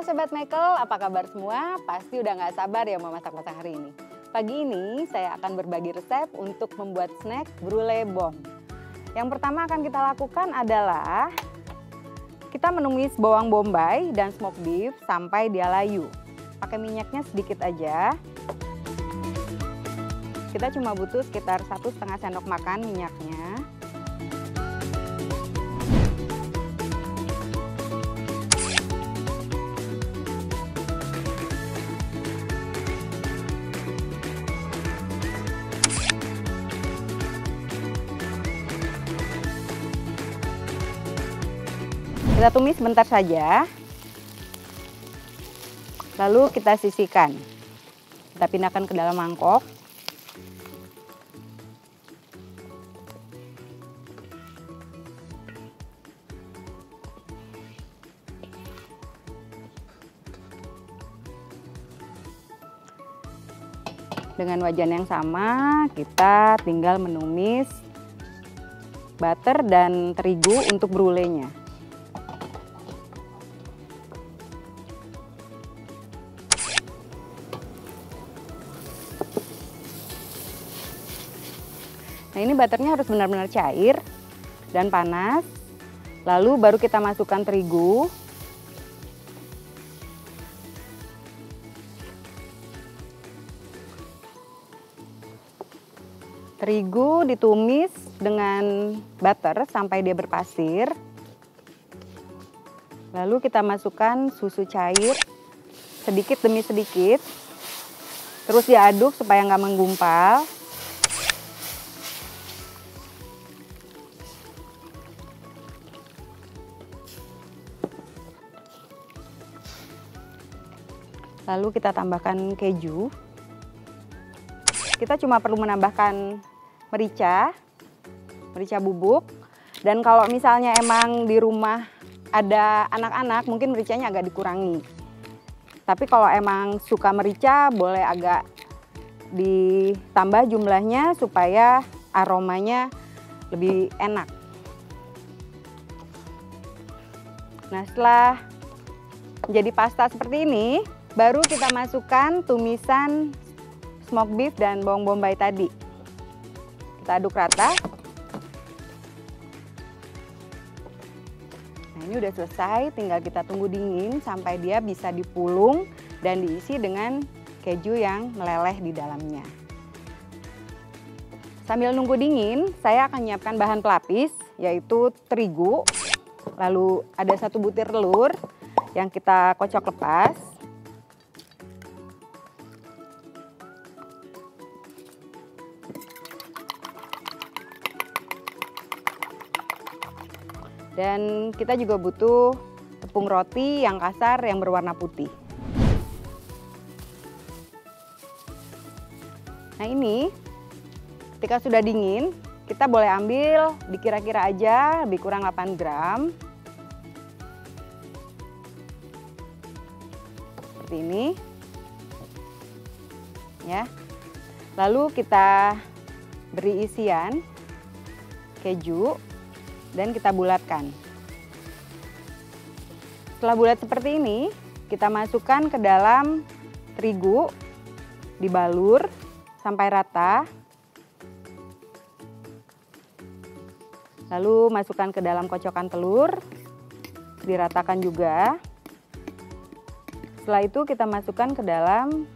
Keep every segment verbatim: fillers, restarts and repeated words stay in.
Halo Sobat Michael, apa kabar semua? Pasti udah gak sabar ya mau masak-masak hari ini. Pagi ini saya akan berbagi resep untuk membuat snack brulee bom. Yang pertama akan kita lakukan adalah kita menumis bawang bombay dan smoked beef sampai dia layu. Pakai minyaknya sedikit aja. Kita cuma butuh sekitar satu setengah sendok makan minyaknya. Kita tumis sebentar saja, lalu kita sisihkan. Kita pindahkan ke dalam mangkok. Dengan wajan yang sama, kita tinggal menumis butter dan terigu untuk brulenya. Nah, ini butternya harus benar-benar cair dan panas, lalu baru kita masukkan terigu. Terigu ditumis dengan butter sampai dia berpasir, lalu kita masukkan susu cair sedikit demi sedikit, terus diaduk supaya nggak menggumpal. Lalu kita tambahkan keju. Kita cuma perlu menambahkan merica, merica bubuk. Dan kalau misalnya emang di rumah ada anak-anak, mungkin mericanya agak dikurangi. Tapi kalau emang suka merica, boleh agak ditambah jumlahnya supaya aromanya lebih enak. Nah, setelah menjadi pasta seperti ini, baru kita masukkan tumisan smoked beef dan bawang bombay tadi. Kita aduk rata. Nah, ini udah selesai, tinggal kita tunggu dingin sampai dia bisa dipulung dan diisi dengan keju yang meleleh di dalamnya. Sambil nunggu dingin, saya akan menyiapkan bahan pelapis, yaitu terigu. Lalu ada satu butir telur yang kita kocok lepas. Dan kita juga butuh tepung roti yang kasar yang berwarna putih. Nah, ini ketika sudah dingin, kita boleh ambil dikira-kira aja lebih kurang delapan gram. Seperti ini. Ya. Lalu kita beri isian keju. Dan kita bulatkan. Setelah bulat seperti ini, kita masukkan ke dalam terigu, dibalur sampai rata. Lalu masukkan ke dalam kocokan telur, diratakan juga. Setelah itu kita masukkan ke dalam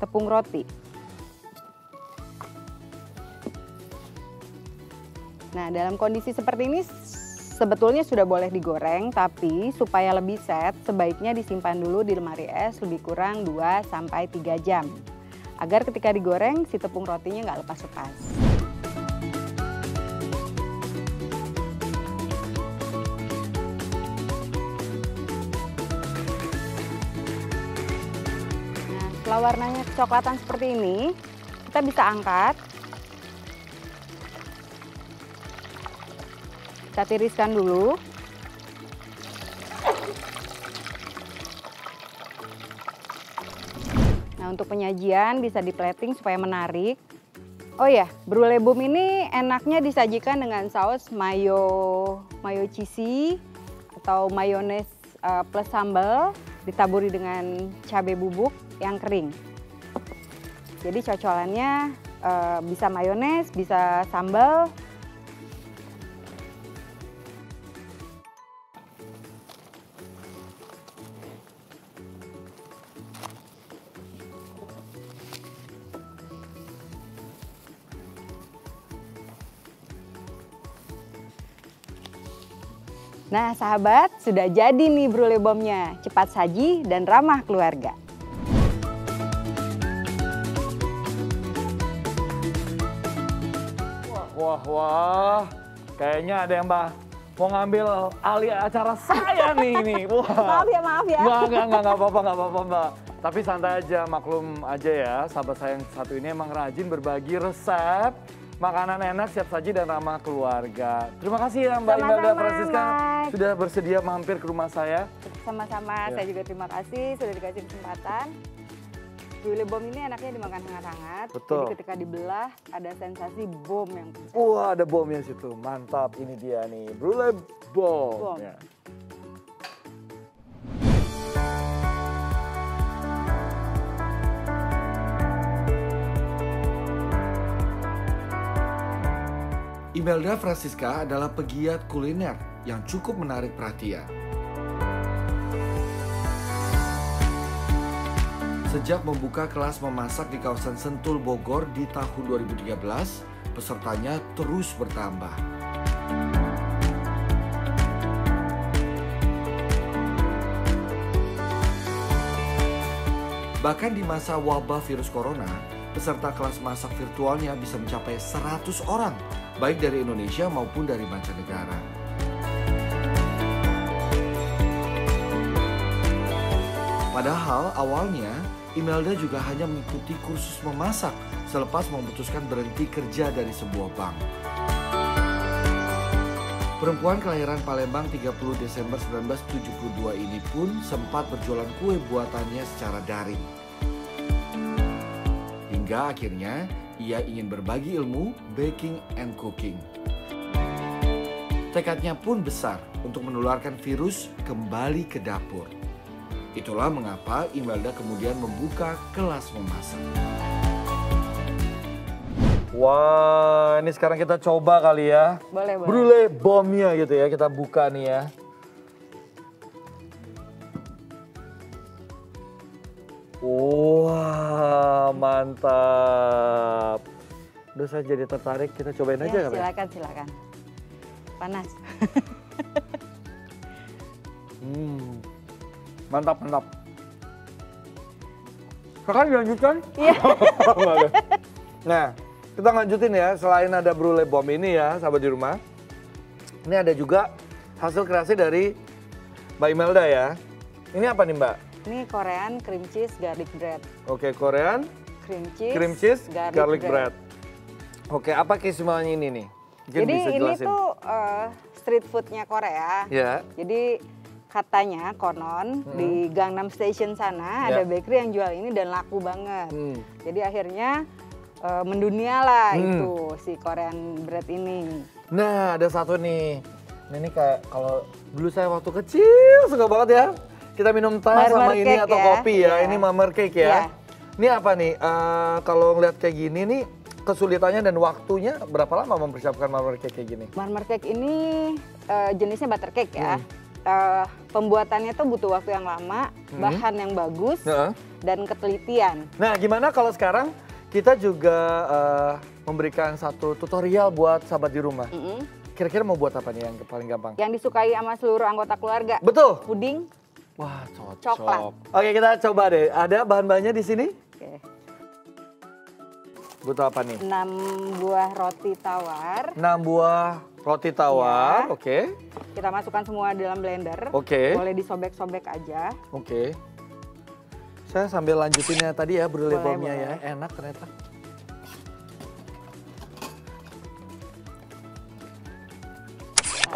tepung roti. Nah, dalam kondisi seperti ini sebetulnya sudah boleh digoreng, tapi supaya lebih set sebaiknya disimpan dulu di lemari es lebih kurang dua sampai tiga jam. Agar ketika digoreng si tepung rotinya nggak lepas-lepas. Nah, setelah warnanya kecoklatan seperti ini, kita bisa angkat. Kita tiriskan dulu. Nah, untuk penyajian bisa diplating supaya menarik. Oh ya, brulee bom ini enaknya disajikan dengan saus mayo mayo cheesy atau mayones uh, plus sambal ditaburi dengan cabai bubuk yang kering. Jadi cocolannya uh, bisa mayones, bisa sambal. Nah sahabat, sudah jadi nih brulee bombnya, cepat saji dan ramah keluarga. Wah, wah, wah. Kayaknya ada yang bah mau ngambil alih acara saya nih ini. Wah. Maaf ya, maaf ya. Enggak, enggak, enggak, enggak apa-apa, enggak apa-apa Mbak. Tapi santai aja, maklum aja ya, sahabat saya yang satu ini emang rajin berbagi resep. Makanan enak, siap saji, dan ramah keluarga. Terima kasih ya Mbak Imelda Fransiska sudah bersedia mampir ke rumah saya. Sama-sama, ya. Saya juga terima kasih sudah dikasih kesempatan. Brulee bom ini enaknya dimakan hangat-hangat. Betul. Jadi ketika dibelah ada sensasi bom yang pecah. Wah, ada bomnya situ, mantap. Ini dia nih, brulee bom. bom. Ya. Imelda Fransiska adalah pegiat kuliner yang cukup menarik perhatian. Sejak membuka kelas memasak di kawasan Sentul Bogor di tahun dua ribu tiga belas, pesertanya terus bertambah. Bahkan di masa wabah virus corona, peserta kelas masak virtualnya bisa mencapai seratus orang, baik dari Indonesia maupun dari mancanegara. Padahal awalnya Imelda juga hanya mengikuti kursus memasak selepas memutuskan berhenti kerja dari sebuah bank. Perempuan kelahiran Palembang tiga puluh Desember seribu sembilan ratus tujuh puluh dua ini pun sempat berjualan kue buatannya secara daring. Hingga akhirnya ia ingin berbagi ilmu baking and cooking. Tekadnya pun besar untuk menularkan virus kembali ke dapur. Itulah mengapa Imelda kemudian membuka kelas memasak. Wah, ini sekarang kita coba kali ya. Boleh, boleh. Brulee bomnya gitu ya, kita buka nih ya. Wah, mantap. Udah saya jadi tertarik, kita cobain ya, aja kali ya? Silakan, silakan. Panas. hmm, mantap, mantap. Kakak dilanjutkan? Iya. Nah, kita lanjutin ya, selain ada brulee bom ini ya, sahabat di rumah. Ini ada juga hasil kreasi dari Mbak Imelda ya. Ini apa nih Mbak? Ini Korean cream cheese garlic bread. Oke, Korean cream cheese, cream cheese garlic, garlic bread. bread. Oke, apa keistimewanya ini nih? Mungkin Jadi bisa ini tuh uh, street foodnya Korea. Yeah. Jadi katanya konon hmm. di Gangnam Station sana yeah. ada bakery yang jual ini dan laku banget. Hmm. Jadi akhirnya uh, mendunialah hmm. itu si Korean bread ini. Nah, ada satu nih. Ini kayak kalau dulu saya waktu kecil suka banget ya. Kita minum teh sama ini atau ya. kopi ya, yeah. ini mummer cake ya. Yeah. Ini apa nih, uh, kalau ngeliat kayak gini nih, kesulitannya dan waktunya berapa lama mempersiapkan mummer cake kayak gini? Mummer cake ini uh, jenisnya butter cake ya. Hmm. Uh, pembuatannya tuh butuh waktu yang lama, hmm. bahan yang bagus, uh -huh. dan ketelitian. Nah gimana kalau sekarang kita juga uh, memberikan satu tutorial buat sahabat di rumah. Mm -hmm. Kira-kira mau buat apa nih yang paling gampang? Yang disukai sama seluruh anggota keluarga. Betul. Puding. Wah, cocok. Coklat. Oke, kita coba deh. Ada bahan-bahannya di sini? Oke. Butuh apa nih? enam buah roti tawar. enam buah roti tawar. Ya. Oke. Kita masukkan semua dalam blender. Oke. Boleh disobek-sobek aja. Oke. Saya sambil lanjutinnya tadi ya, brulee bomnya ya. Enak ternyata.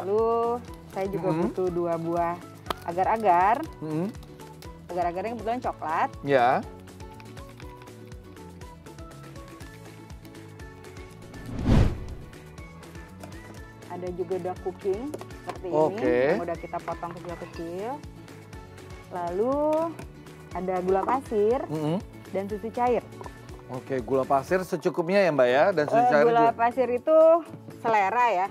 Lalu saya juga mm-hmm. butuh dua buah agar-agar, hmm. agar-agarnya kebetulan coklat. Ya. Ada juga udah cooking seperti okay. ini, yang udah kita potong kecil-kecil. lalu ada gula pasir mm-hmm. dan susu cair. Oke, gula pasir secukupnya ya Mbak ya, dan susu uh, cair. Gula juga. Pasir itu selera ya.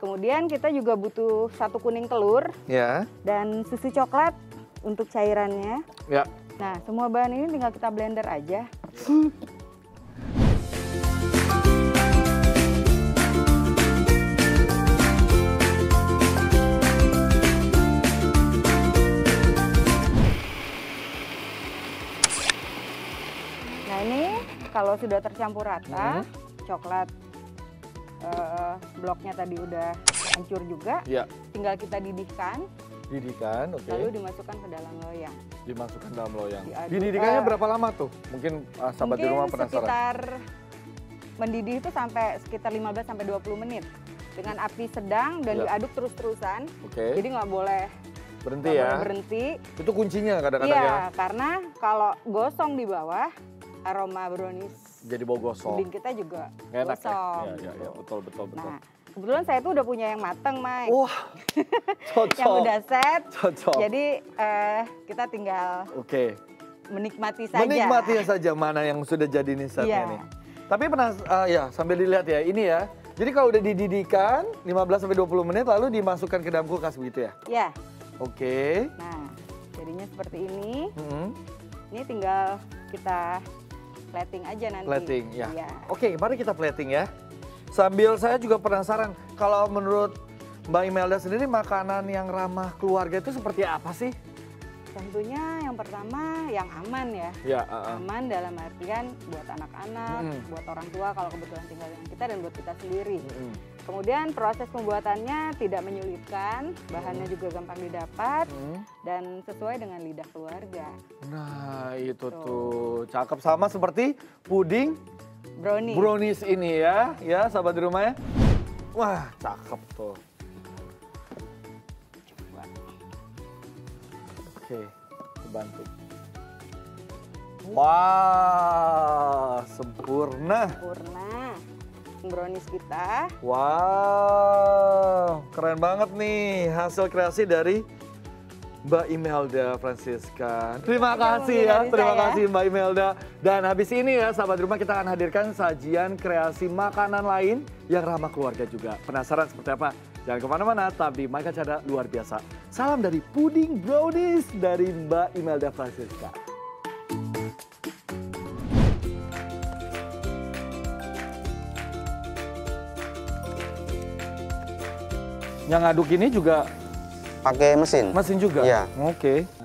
Kemudian kita juga butuh satu kuning telur ya. Dan susu coklat untuk cairannya. Ya. Nah, semua bahan ini tinggal kita blender aja. Nah, ini kalau sudah tercampur rata, hmm. coklat Uh, bloknya tadi udah hancur juga, ya. Tinggal kita didihkan. Didihkan, oke. Okay. Lalu dimasukkan ke dalam loyang. Dimasukkan dalam loyang. Diadu, Dididihkannya uh, berapa lama tuh? Mungkin uh, sahabat mungkin di rumah penasaran. Sekitar mendidih itu sampai sekitar lima belas sampai dua puluh menit dengan api sedang dan ya. Diaduk terus-terusan. Oke. Okay. Jadi nggak boleh berhenti ya. Boleh berhenti. Itu kuncinya kadang-kadang ya. Iya, karena kalau gosong di bawah aroma brownies. Jadi bau gosong. Biding kita juga enak, gosong. Ya, ya, ya, betul, betul, betul. Nah, kebetulan saya tuh udah punya yang mateng, Mike. Wah, cocok. Yang udah set, cocok. Jadi uh, kita tinggal Oke. menikmati saja. Menikmati saja mana yang sudah jadi nih saatnya yeah. nih. Tapi pernah, uh, ya sambil dilihat ya, ini ya. Jadi kalau udah dididihkan, lima belas sampai dua puluh menit lalu dimasukkan ke dalam kulkas begitu ya? Iya. Yeah. Oke. Nah, jadinya seperti ini. Mm-hmm. Ini tinggal kita plating aja nanti. Plating, ya. ya. Oke, mari kita plating ya. Sambil saya juga penasaran, kalau menurut Mbak Imelda sendiri makanan yang ramah keluarga itu seperti apa sih? Tentunya yang pertama yang aman ya. ya uh, uh. Aman dalam artian buat anak-anak, hmm. buat orang tua kalau kebetulan tinggal dengan kita dan buat kita sendiri. Hmm. Kemudian proses pembuatannya tidak menyulitkan, bahannya hmm. juga gampang didapat hmm. dan sesuai dengan lidah keluarga. Nah itu tuh, tuh. cakep, sama seperti puding brownies. brownies ini ya, ya sahabat di rumah ya. Wah cakep tuh. Oke, dibantu. Wah, wow, sempurna. Sempurna. Brownies kita. Wow, keren banget nih hasil kreasi dari Mbak Imelda Fransiska. Terima kasih ya, terima kasih Mbak Imelda. Dan habis ini ya, sahabat rumah, kita akan hadirkan sajian kreasi makanan lain yang ramah keluarga juga. Penasaran seperti apa? Jangan kemana-mana, tetap di My Kacada Luar Biasa. Salam dari Puding Brownies dari Mbak Imelda Fransiska. Yang ngaduk ini juga pakai mesin? Mesin juga? Iya. Oke.